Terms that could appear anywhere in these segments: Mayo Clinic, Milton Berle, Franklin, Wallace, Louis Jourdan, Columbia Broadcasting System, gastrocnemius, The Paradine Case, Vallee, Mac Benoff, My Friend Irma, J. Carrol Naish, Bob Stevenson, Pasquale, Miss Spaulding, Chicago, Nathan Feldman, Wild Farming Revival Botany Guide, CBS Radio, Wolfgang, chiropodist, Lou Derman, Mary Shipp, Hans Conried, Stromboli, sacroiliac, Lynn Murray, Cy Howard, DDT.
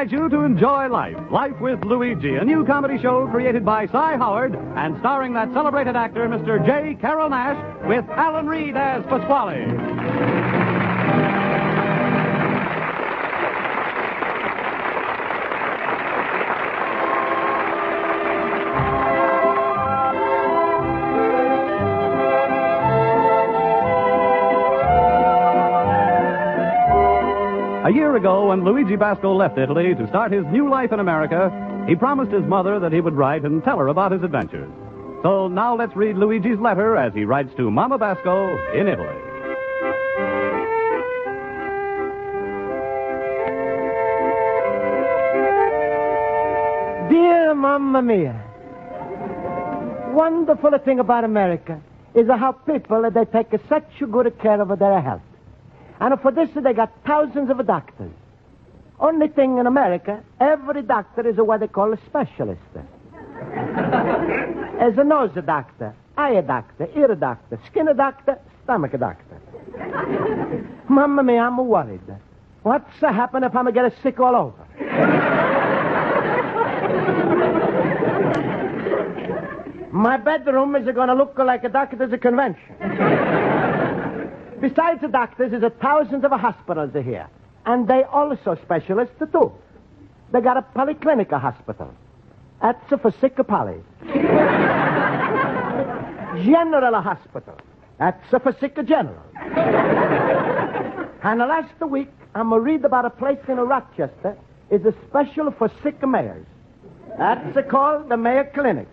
invites you to enjoy Life, Life with Luigi, a new comedy show created by Cy Howard and starring that celebrated actor, Mr. J. Carrol Naish, with Alan Reed as Pasquale. A year ago, when Luigi Basco left Italy to start his new life in America, he promised his mother that he would write and tell her about his adventures. So now let's read Luigi's letter as he writes to Mamma Basco in Italy. Dear Mamma Mia, wonderful thing about America is how people, they take such good care of their health. And for this, they got thousands of doctors. Only thing in America, every doctor is what they call a specialist. As a nose doctor, eye doctor, ear doctor, skin doctor, stomach doctor. Mamma mia, I'm worried. What's happen if I'm get sick all over? My bedroom is going to look like a doctor's convention. Besides the doctors, there's thousands of hospitals here. And they also specialists, too. They got a polyclinic hospital. That's for sick polys. General hospital. That's for sick general. And last week, I'm read about a place in Rochester. It's a special for sick mayors. That's called the Mayo Clinic.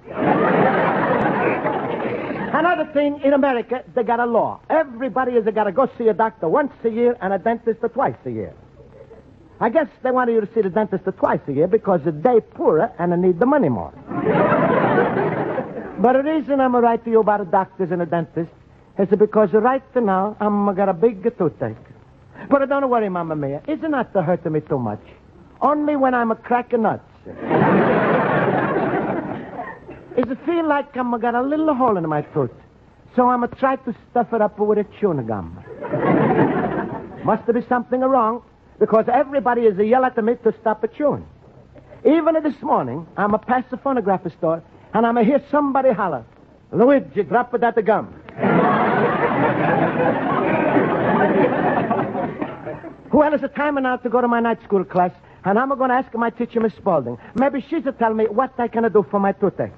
Another thing, in America, they got a law. Everybody has got to go see a doctor once a year and a dentist twice a year. I guess they want you to see the dentist twice a year because they're poorer and they need the money more. But the reason I'm writing to you about the doctors and the dentists is because right now I'm got a big toothache. But don't worry, Mamma Mia. It's not hurting me too much. Only when I'm cracking nuts. It feel like I'm got a little hole in my throat. So I'm trying to stuff it up with a chewing gum. Must be something wrong, because everybody is yelling at me to stop chewing. Even this morning, I'm past the phonograph store, and I'm hear somebody holler, "Luigi, drop that gum." Well, it's a time now to go to my night school class. And I'm going to ask my teacher, Miss Spaulding. Maybe she's to tell me what I can do for my toothache.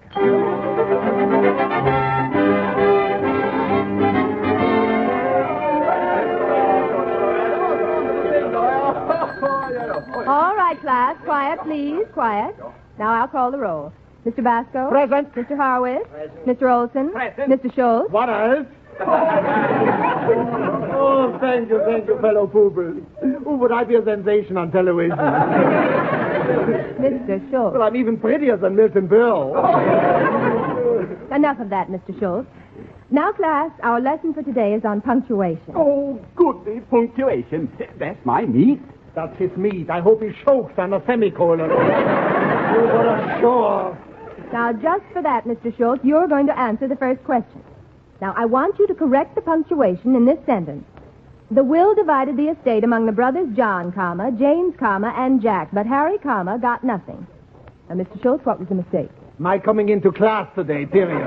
All right, class. Quiet, please. Quiet. Now I'll call the roll. Mr. Basco. Present. Mr. Harwith. Present. Mr. Olson. Present. Mr. Schultz. What else? Oh, thank you, fellow poopers. Who would I be a sensation on television? Mr. Schultz. Well, I'm even prettier than Milton Berle. Enough of that, Mr. Schultz. Now, class, our lesson for today is on punctuation. Oh, goody, punctuation. That's my meat. That's his meat. I hope he chokes on a semicolon. Oh, what a show. Now, just for that, Mr. Schultz, you're going to answer the first question. Now, I want you to correct the punctuation in this sentence. The will divided the estate among the brothers John, comma, James, comma, and Jack, but Harry, comma, got nothing. Now, Mr. Schultz, what was the mistake? My coming into class today, period.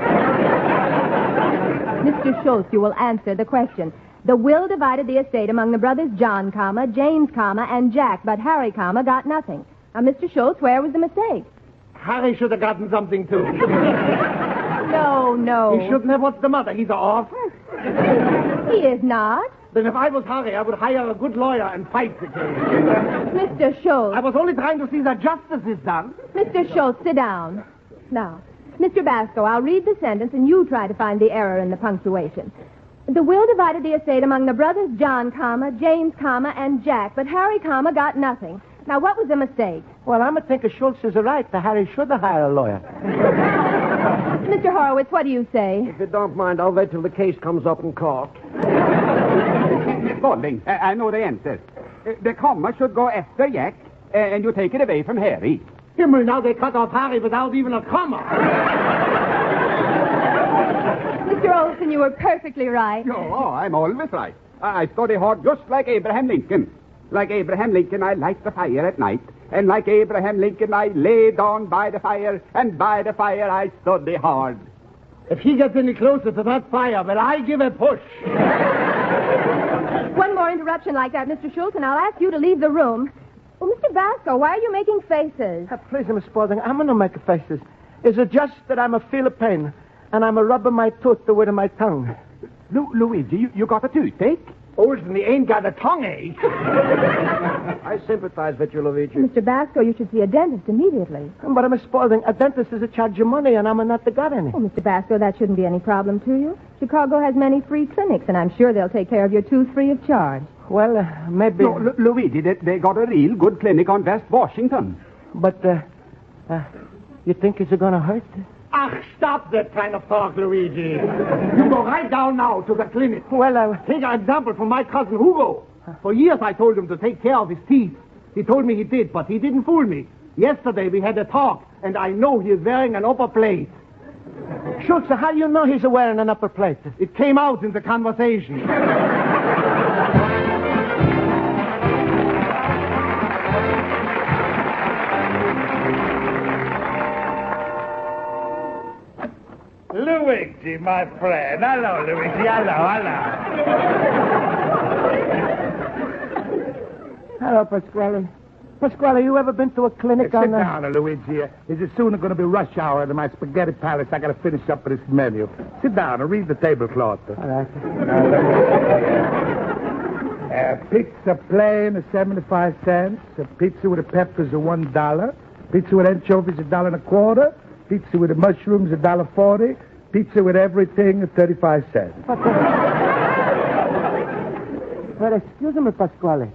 Mr. Schultz, you will answer the question. The will divided the estate among the brothers John, comma, James, comma, and Jack, but Harry, comma, got nothing. Now, Mr. Schultz, where was the mistake? Harry should have gotten something, too. No, no. He shouldn't have. What's the matter? He's an orphan. He is not. Then if I was Harry, I would hire a good lawyer and fight the case. Mr. Schultz. I was only trying to see that justice is done. Mr. Schultz, sit down. Now, Mr. Basco, I'll read the sentence and you try to find the error in the punctuation. The will divided the estate among the brothers John, comma, James, comma, and Jack, but Harry, comma, got nothing. Now, what was the mistake? Well, I'm going to think Schultz is right. Harry should have hired a lawyer. Mr. Horowitz, what do you say? If you don't mind, I'll wait till the case comes up in court. Miss Spaulding, I know the answer. The comma should go after Jack, and you take it away from Harry. Himmel, now they cut off Harry without even a comma. Mr. Olson, you were perfectly right. Oh, I'm always right. I study hard just like Abraham Lincoln. Like Abraham Lincoln, I light the fire at night and like Abraham Lincoln, I lay down by the fire, and by the fire I stood the hard. If he gets any closer to that fire, will I give a push? One more interruption like that, Mr. Schultz, and I'll ask you to leave the room. Well, Mr. Basco, why are you making faces? Please, Miss Spaulding, I'm going to make faces. Is it just that I'm a feel of pain, and I'm a rubbing my tooth the way of my tongue? Luigi, you got a toothache? Oh, and he ain't got a tongue ache. I sympathize with you, Luigi. Mr. Basco, you should see a dentist immediately. But, Miss Spaulding, a dentist is a charge of money, and I'm not the got any. Oh, Mr. Basco, that shouldn't be any problem to you. Chicago has many free clinics, and I'm sure they'll take care of your tooth free of charge. Well, maybe... No, Luigi, they got a real good clinic on West Washington. But, you think it's going to hurt? Ach, stop that kind of talk, Luigi. You go right down now to the clinic. Well, take an example from my cousin Hugo. For years I told him to take care of his teeth. He told me he did, but he didn't fool me. Yesterday we had a talk, and I know he is wearing an upper plate. Schultz, how do you know he's wearing an upper plate? It came out in the conversation. Luigi, my friend. Hello, Luigi. Hello. Hello, Pasquale. Pasquale, you ever been to a clinic on the... Sit down, Luigi. Is it soon going to be rush hour at my spaghetti palace? I got to finish up this menu. Sit down and read the tablecloth. All right. Pizza plain is 75 cents. A pizza with the peppers is $1. Pizza with anchovies is $1.25. Pizza with the mushrooms, $1.40. Pizza with everything, 35 cents. But excuse me, Pasquale.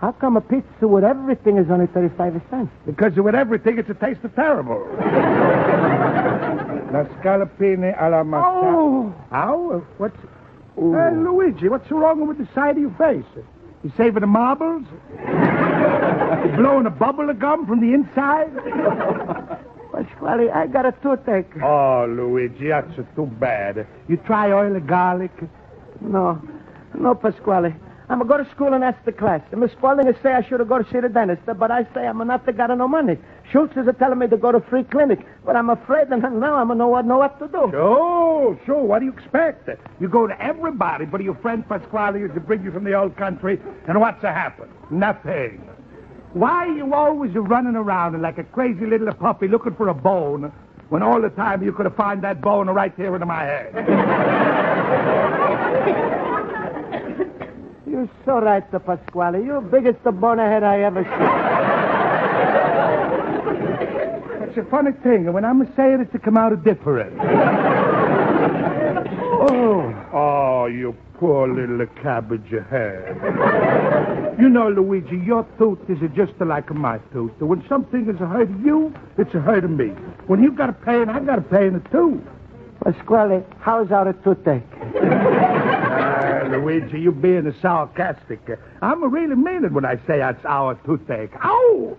How come a pizza with everything is only 35 cents? Because with everything, it's a taste of terrible. La scallopini alla mascarpone. Oh! How? What's... Luigi, what's wrong with the side of your face? You saving the marbles? You blowing a bubble of gum from the inside? Pasquale, I got a toothache. Oh, Luigi, that's too bad. You try oil of garlic? No, Pasquale. I'm going to go to school and ask the class. And Miss Spaulding say I should have gone to see the dentist, but I say I'm not got no money. Schultz is telling me to go to free clinic, but I'm afraid and now I'm going to know what to do. Sure. What do you expect? You go to everybody, but your friend Pasquale used to bring you from the old country, and what's happened? Nothing. Why are you always running around like a crazy little puppy looking for a bone when all the time you could have found that bone right here in my head? You're so right, Pasquale. You're the biggest bonehead I ever saw. It's a funny thing. When I'm saying it's to come out different. Oh, you poor little cabbage head. You know, Luigi, your tooth is just like my tooth. When something is a hurt of you, it's a hurt of me. When you got a pain, I got a pain too. Pasquale, how's our toothache? Luigi, you being sarcastic. I'm really mean it when I say it's our toothache. Ow!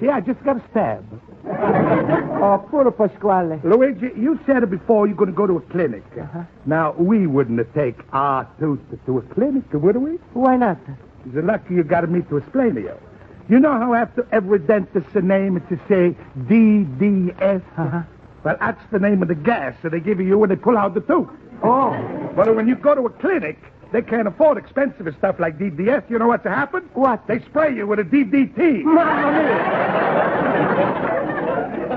See, I just got a stab. Oh, poor Pasquale. Luigi, you said before you're going to go to a clinic. Uh-huh. Now, we wouldn't take our tooth to a clinic, would we? Why not? You're lucky you got me to explain to you. You know how after every dentist's name it's to say DDS? Uh-huh. Well, that's the name of the gas that they give you when they pull out the tooth. Oh. Well, when you go to a clinic... They can't afford expensive stuff like DDS. You know what's happened? What? They spray you with a DDT.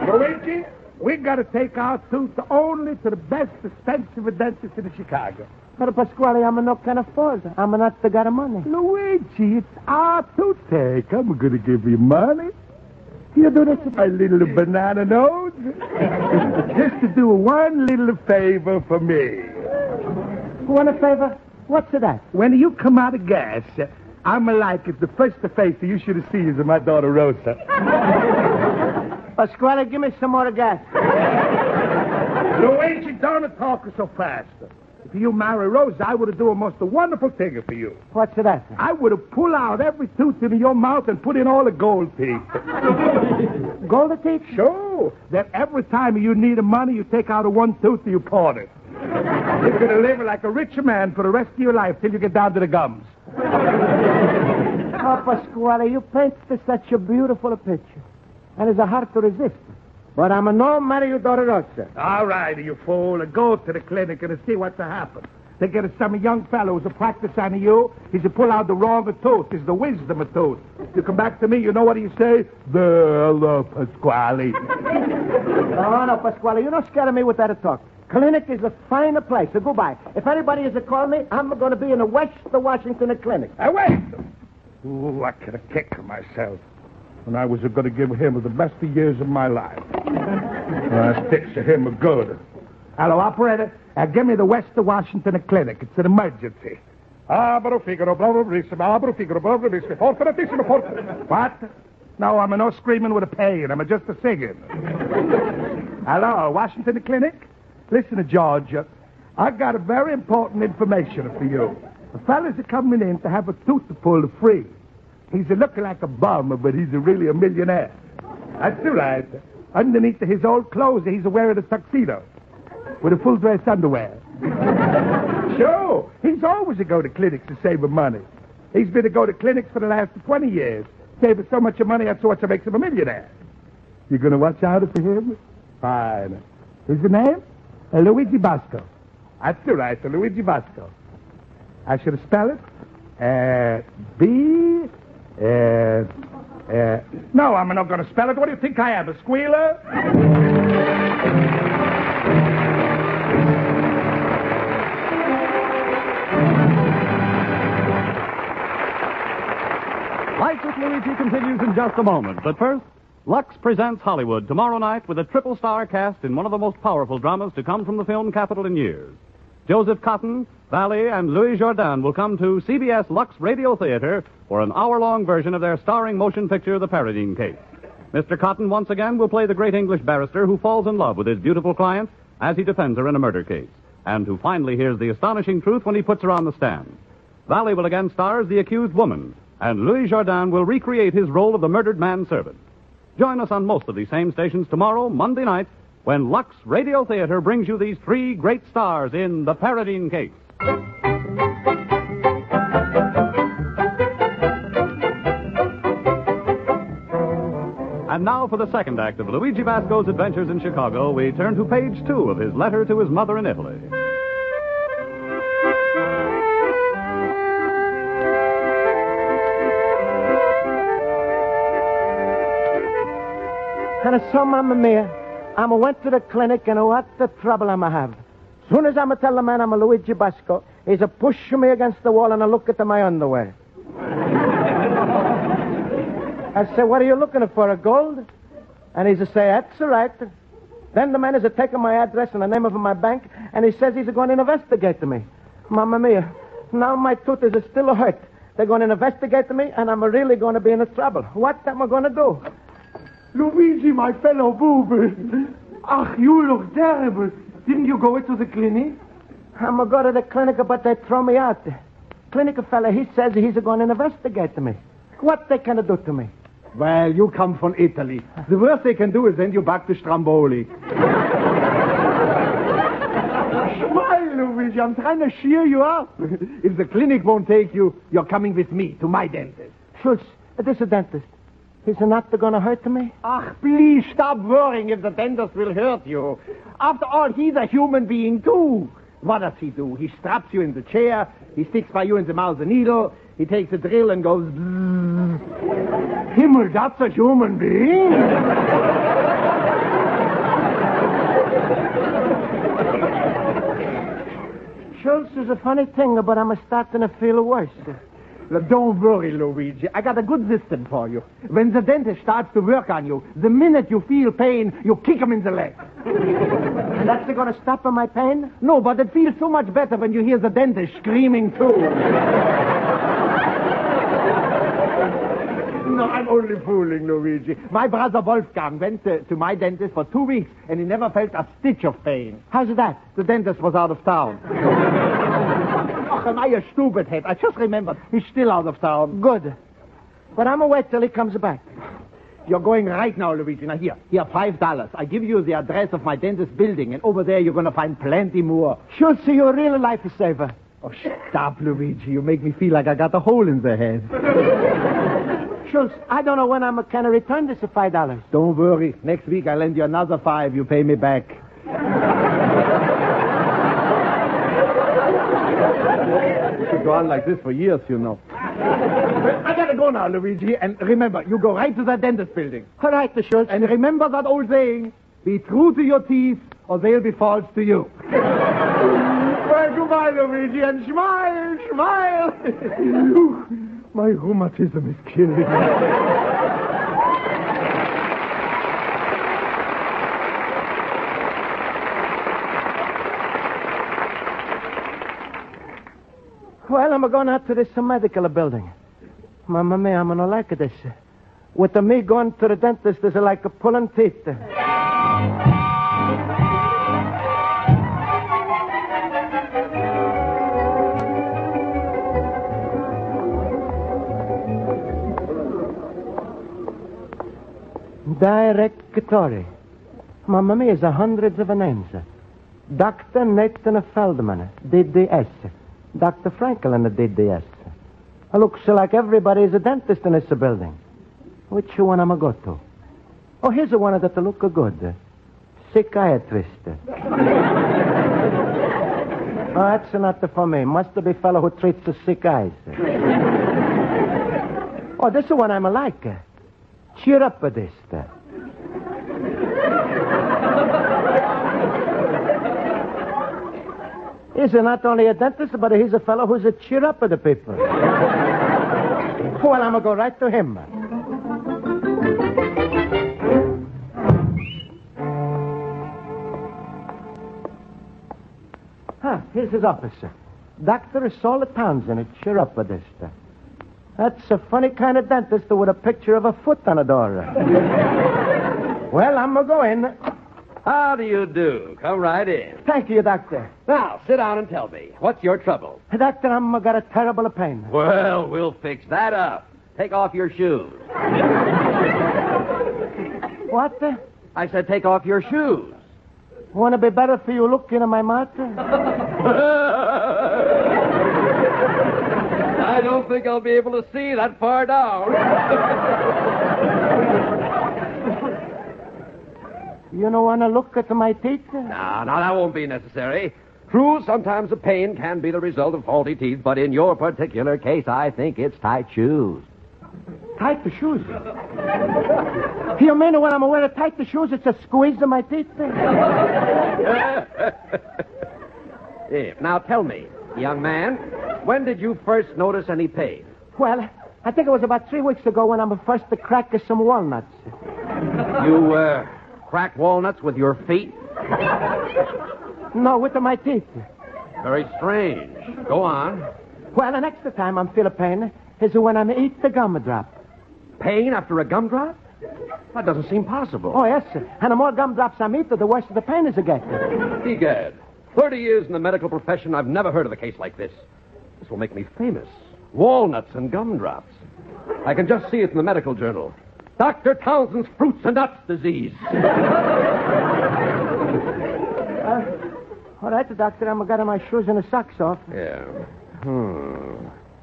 Luigi, we got to take our tooth only to the best expensive dentist in Chicago. But Pasquale, I'm not can afford. I'm not got the money. Luigi, it's our toothache. I'm going to give you money. You do this with my little banana nose. Just to do one little favor for me. Want a favor? What's that? When you come out of gas, I'm like if the first face you should have seen is my daughter Rosa. Pasquale, give me some more gas. Luigi, don't talk so fast. If you marry Rosa, I would have done a wonderful thing for you. What's that? I would have pulled out every tooth in your mouth and put in all the gold teeth. Gold teeth? Sure. Then every time you need money, you take out one tooth and you pawn it. You're going to live like a rich man for the rest of your life till you get down to the gums. Oh, Pasquale, you paint such a beautiful picture. And it's hard to resist. But I'm no Mario Dolorosa. All right, you fool. Go to the clinic and see what's happened. They get some young fellows to practice on you. He's to pull out the wrong tooth. It's the wisdom tooth. You come back to me, you know what you say? Hello, Pasquale. No, Pasquale, you don't scare me with that talk. Clinic is a finer place, so goodbye. If anybody is to call me, I'm going to be in the West Washington clinic. I wait. Ooh, I could have kicked myself. And I was going to give him the best years of my life. Sticks to him good. Hello, operator. Give me the West Washington clinic. It's an emergency. Abro Figaro, blablabissimo, Abro Figaro, blablabissimo, fortunatissimo, fortunatissimo. What? No, I'm no screaming with a pain. I'm just a singing. Hello, Washington clinic? Listen, George, I got a very important information for you. The fellas are coming in to have a tooth pulled free. He's looking like a bum, but he's really a millionaire. That's right. Underneath his old clothes, he's wearing a tuxedo with a full-dress underwear. Sure. He's always go to clinics to save money. He's been to go to clinics for the last 20 years, saving so much money, that's what makes him a millionaire. You going to watch out for him? Fine. What's your name? Luigi Basco. That's right, Luigi Basco. I should spell it? No, I'm not going to spell it. What do you think I am, a squealer? Life with Luigi continues in just a moment, but first, Lux presents Hollywood tomorrow night with a triple-star cast in one of the most powerful dramas to come from the film capital in years. Joseph Cotton, Vallee, and Louis Jourdan will come to CBS Lux Radio Theater for an hour-long version of their starring motion picture, The Paradine Case. Mr. Cotton, once again, will play the great English barrister who falls in love with his beautiful client as he defends her in a murder case, and who finally hears the astonishing truth when he puts her on the stand. Vallee will again star as the accused woman, and Louis Jourdan will recreate his role of the murdered manservant. Join us on most of these same stations tomorrow, Monday night, when Lux Radio Theater brings you these three great stars in The Paradine Case. And now for the second act of Luigi Basco's adventures in Chicago, we turn to page 2 of his letter to his mother in Italy. And so, Mamma Mia, I went to the clinic, and what the trouble I have. Soon as I tell the man I'm Luigi Basco, he's pushing me against the wall, and I look at my underwear. I say, what are you looking for, a gold? And he's say, that's right. Then the man is taking my address and the name of my bank, and he says he's going to investigate me. Mamma Mia, now my tooth is still hurt. They're going to investigate me, and I'm really going to be in trouble. What am I going to do? Luigi, my fellow boob. Ach, you look terrible. Didn't you go to the clinic? I'm going to go to the clinic, but they throw me out. Clinic fella, he says he's going to investigate me. What they can do to me? Well, you come from Italy. The worst they can do is send you back to Stromboli. Smile, Luigi. I'm trying to cheer you up. If the clinic won't take you, you're coming with me to my dentist. Schultz, this is a dentist. Is it not going to hurt me? Ach, please stop worrying if the dentist will hurt you. After all, he's a human being, too. What does he do? He straps you in the chair. He sticks by you in the mouth a needle. He takes a drill and goes... Himmel, that's a human being. Schultz is a funny thing, but I'm starting to feel worse. Don't worry, Luigi. I got a good system for you. When the dentist starts to work on you, the minute you feel pain, you kick him in the leg. And that's going to stop my pain? No, but it feels so much better when you hear the dentist screaming, too. No, I'm only fooling, Luigi. My brother Wolfgang went to my dentist for 2 weeks, and he never felt a stitch of pain. How's that? The dentist was out of town. Am I a stupid head? I just remembered. He's still out of town. Good. But I'm away till he comes back. You're going right now, Luigi. Now, here, $5. I give you the address of my dentist building, and over there you're going to find plenty more. Sure, see, you're a real lifesaver. Oh, stop, Luigi. You make me feel like I got a hole in the head. Schultz, I don't know when I'm going to return this $5. Don't worry. Next week I lend you another $5. You pay me back. You could go on like this for years, you know. I gotta go now, Luigi. And remember, you go right to that dentist building. All right, Mr. Schultz. And remember that old saying, be true to your teeth or they'll be false to you. Well, goodbye, Luigi, and smile, smile. My rheumatism is killing me. Well, I'm going out to this medical building. Mamma mia, I'm going to like this. With me going to the dentist is like pulling teeth. Directory. Mamma mia, is hundreds of names. Dr. Nathan Feldman, DDS. Dr. Franklin, DDS. Looks like everybody is a dentist in this building. Which one am I go to? Oh, here's the one that look good. Psychiatrist. Oh, that's not for me. Must be a fellow who treats the sick eyes. Oh, this one I'm like. Cheer up with this. He's not only a dentist, but he's a fellow who's a cheer up with the people. Well, I'm going to go right to him. Ah, here's his office. Dr. Saul Townsend, cheer up with this. That's a funny kind of dentist with a picture of a foot on a door. Well, I'm going to go in. How do you do? Come right in. Thank you, Doctor. Now, sit down and tell me. What's your trouble? Doctor, I've got a terrible pain. Well, we'll fix that up. Take off your shoes. What? I said take off your shoes. Want to be better for you looking at my mouth? I don't think I'll be able to see that far down. You don't want to look at my teeth? No, that won't be necessary. True, sometimes the pain can be the result of faulty teeth, but in your particular case, I think it's tight shoes. Tight the shoes? You mean when I'm wearing tight the shoes, it's a squeeze of my teeth? Yeah. Now tell me, young man, when did you first notice any pain? Well, I think it was about 3 weeks ago when I first cracked some walnuts. You, cracked walnuts with your feet? No, with my teeth. Very strange. Go on. Well, the next time I'm feeling pain is when I eat the gumdrop. Pain after a gumdrop? That doesn't seem possible. Oh, yes, sir. And the more gumdrops I eat, the worse the pain is again. Egad. 30 years in the medical profession, I've never heard of a case like this. This will make me famous. Walnuts and gumdrops. I can just see it in the medical journal. Dr. Townsend's fruits and nuts disease. All right, Doctor, I'm got my shoes and the socks off. Yeah.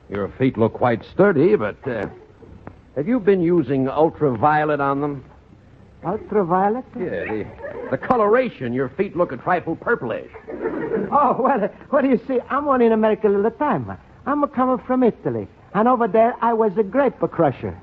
Your feet look quite sturdy, but have you been using ultraviolet on them? Ultraviolet? Yeah, the coloration, your feet look a trifle purplish. Oh, well, what do you see? I'm only in America all the time. I'm coming from Italy. And over there, I was a grape crusher.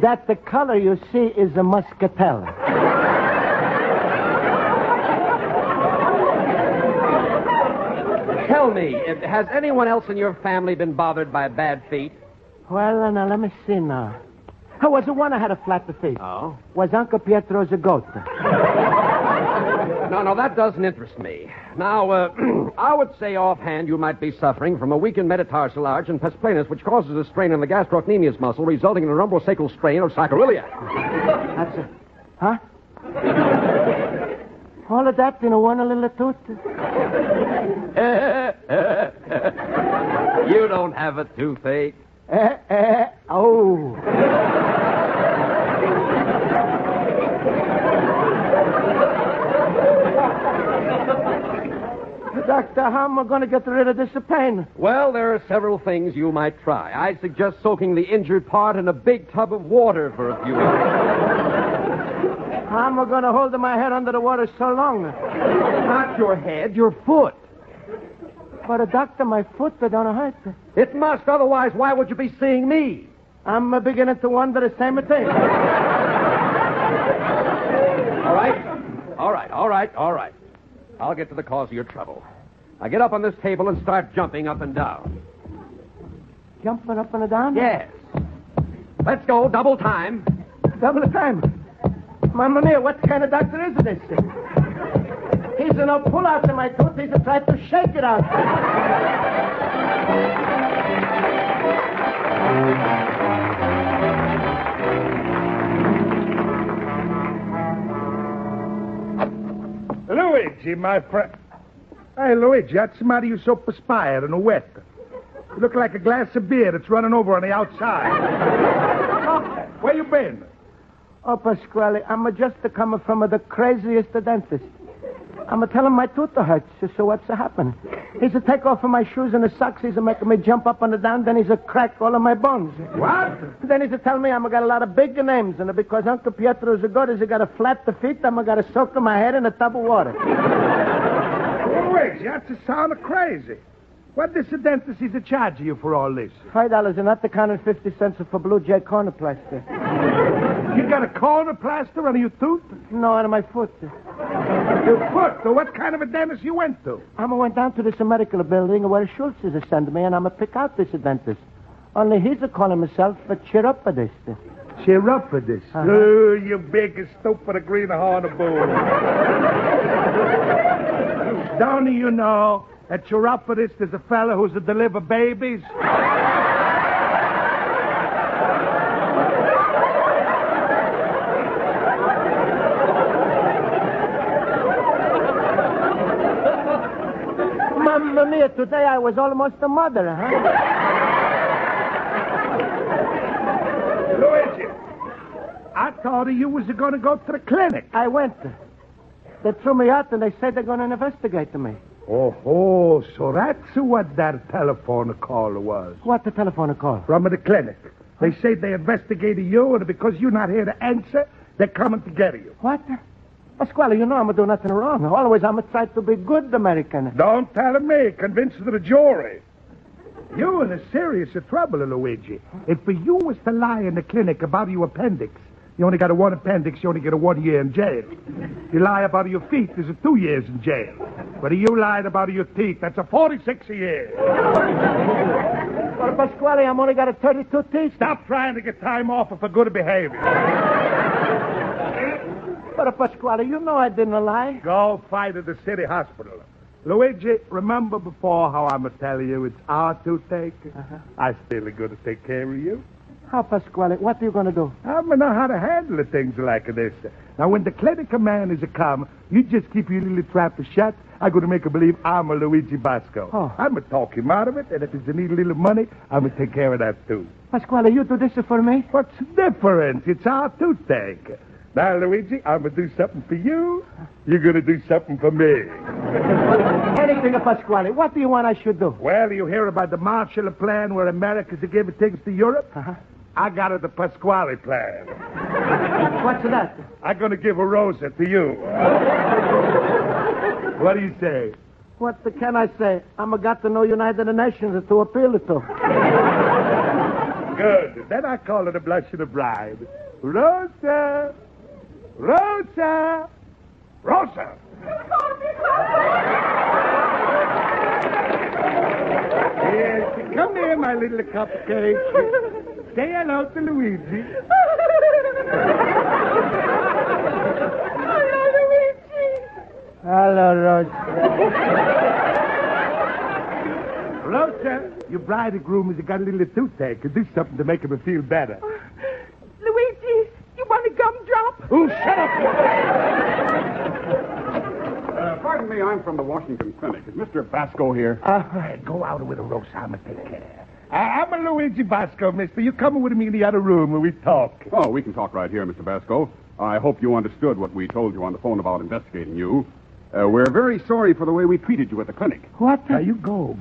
That the color you see is a muscatel. Tell me, has anyone else in your family been bothered by bad feet? Well, now, let me see now. I was the one that had a flat feet. Oh? Was Uncle Pietro's a goat. No, that doesn't interest me. Now, I would say offhand you might be suffering from a weakened metatarsal arch and pes planus, which causes a strain in the gastrocnemius muscle, resulting in a lumbosacral strain or sacroiliac. That's it. Huh? All of that in one little tooth? You don't have a toothache. Oh. Doctor, how am I going to get rid of this pain? Well, there are several things you might try. I'd suggest soaking the injured part in a big tub of water for a few minutes. How am I going to hold my head under the water so long? Not your head, your foot. But, Doctor, my foot, they don't hurt. It must, otherwise why would you be seeing me? I'm beginning to wonder the same thing. All right. I'll get to the cause of your trouble. Now get up on this table and start jumping up and down. Jumping up and down? Yes. Let's go, double time. Double time? Mamma mia, what kind of doctor is this? He's no pull out of my tooth. He's trying to shake it out. Luigi, my friend. Hey, Luigi, what's the matter you so perspired and wet? You look like a glass of beer that's running over on the outside. Where you been? Oh, Pasquale, I'm just coming from the craziest dentist. I'm telling my tooth hurts, so what's happened? He's a take off of my shoes and the socks. He's a making me jump up and down. Then he's a crack all of my bones. What? Then he's a tell me I'm got a lot of big names. And because Uncle Pietro's a good, he's got a flat defeat. I'm got to soak my head in a tub of water. Luigi, that's a sound of crazy. What this dentist is a charge you for all this? $5 and $1.50 for Blue Jay corner plaster. You got a corner plaster under your tooth? No, under my foot. Your foot? So what kind of a dentist you went to? I went down to this medical building where Schultz is a send me, and I'm a pick out this dentist. Only he's a calling himself a chiropodist. Chiropodist? Uh-huh. Oh, you big and stupid greenhorn of bull. Don't you know a chiropodist is a fella who's a deliver babies? Today I was almost a mother, huh? Luigi, I thought you was going to go to the clinic. I went. They threw me out and they said they're going to investigate me. Oh, so that's what that telephone call was. What the telephone call? From the clinic. They say they investigated you, and because you're not here to answer, they're coming to get you. What? Pasquale, you know I'm going to do nothing wrong. Always I'm going to try to be good American. Don't tell me. Convince the jury. You're in a serious trouble, Luigi. If you was to lie in the clinic about your appendix, you only got a one appendix, you only get a 1 year in jail. You lie about your feet, there's a 2 years in jail. But if you lied about your teeth, that's a 46 years. Well, Pasquale, I'm only got a 32 teeth. Stop trying to get time off for good behavior. But, Pasquale, you know I didn't lie. Go fight at the city hospital. Luigi, remember before how I'm going to tell you it's our two take? Uh-huh. I'm still going to take care of you. How, Pasquale? What are you going to do? I'm going to know how to handle things like this. Now, when the clinical man is a come, you just keep your little trap shut. I'm going to make him believe I'm a Luigi Basco. Oh. I'm going to talk him out of it, and if he's in need a little money, I'm going to take care of that, too. Pasquale, you do this for me? What's the difference? It's our toothache. Now, Luigi, I'm going to do something for you. You're going to do something for me. Anything, Pasquale. What do you want I should do? Well, you hear about the Marshall Plan where America's are giving things to Europe? Uh-huh. I got her the Pasquale Plan. What's that? I'm going to give a Rosa to you. What do you say? What can I say? I'm a got to know United Nations to appeal to. Good. Then I call her the blushing bride. Rosa! Rosa! Rosa! Yes, come here, my little cupcake. Say hello to Luigi. Hello, Luigi. Hello, Rosa. Rosa, your bride and groom has got a little toothache. Do something to make him feel better. Oh, shut up! Pardon me, I'm from the Washington Clinic. Is Mr. Basco here? Go out with a roast. I'm a take care. I'm a Luigi Basco, mister. You come with me in the other room where we talk. Oh, we can talk right here, Mr. Basco. I hope you understood what we told you on the phone about investigating you. We're very sorry for the way we treated you at the clinic. What? You go.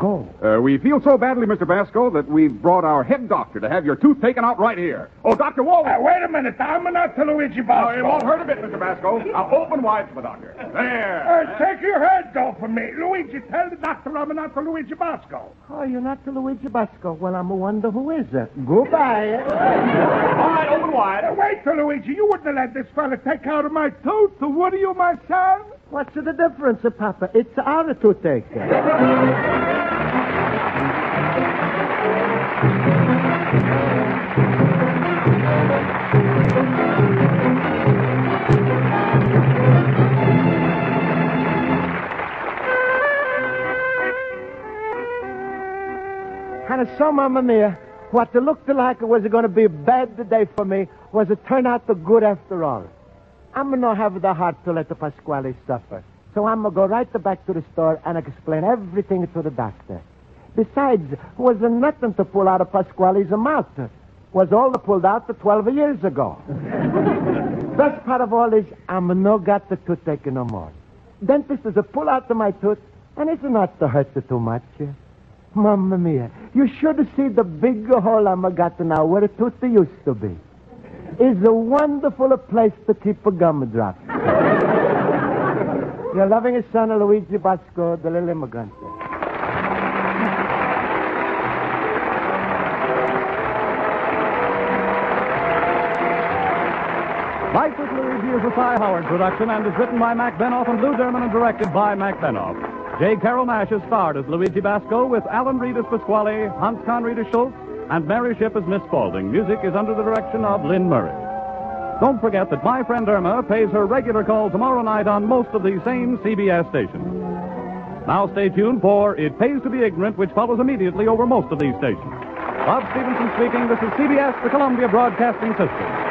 We feel so badly, Mr. Basco, that we've brought our head doctor to have your tooth taken out right here. Oh, Dr. Wallace. Wait a minute. I'm not to Luigi Basco. No, it won't hurt a bit, Mr. Basco. Now open wide for the doctor. There. Take your head off of me. Luigi, tell the doctor I'm not to Luigi Basco. Oh, you're not to Luigi Basco. Well, I'm a wonder who is. Goodbye. All right, open wide. Wait till Luigi. You wouldn't have let this fella take out of my tooth. So what are you, my son? What's the difference, Papa? It's our toothache. And so, Mamma Mia, what looked like was going to be a bad day for me was it turned out good after all. I'm going to have the heart to let Pasquale suffer. So I'm going to go right back to the store and explain everything to the doctor. Besides, was there nothing to pull out of Pasquale's mouth. Was all pulled out 12 years ago. Best part of all is I'm no got the toothache no more. Dentist is a pull out of my tooth, and it's not to hurt too much. Mamma Mia, you should see the big hole I'm got now where a tooth used to be. Is a wonderful place to keep a gumdrop. Your loving son, Luigi Basco, the little immigrant. Life with Luigi is a Cy Howard production and is written by Mac Benoff and Lou Derman and directed by Mac Benoff. J. Carrol Naish is starred as Luigi Basco with Alan Reed as Pasquale, Hans Conried as Schultz, and Mary Shipp as Miss Spaulding. Music is under the direction of Lynn Murray. Don't forget that my friend Irma pays her regular call tomorrow night on most of the same CBS stations. Now stay tuned for It Pays to be Ignorant, which follows immediately over most of these stations. Bob Stevenson speaking. This is CBS, the Columbia Broadcasting System.